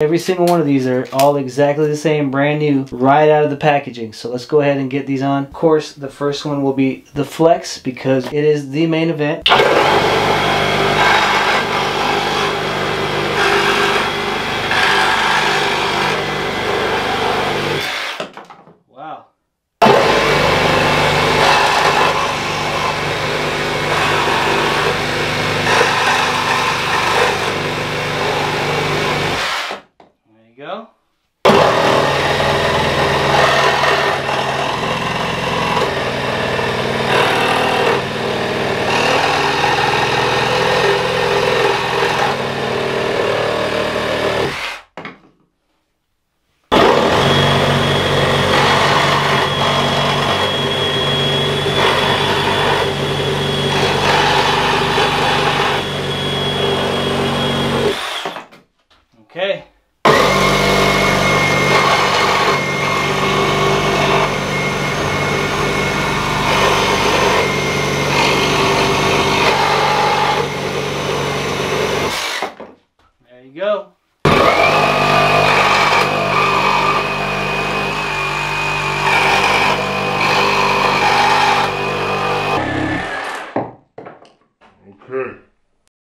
Every single one of these are all exactly the same, brand new, right out of the packaging. So let's go ahead and get these on. Of course, the first one will be the Flex because it is the main event. Go. Okay. There you go.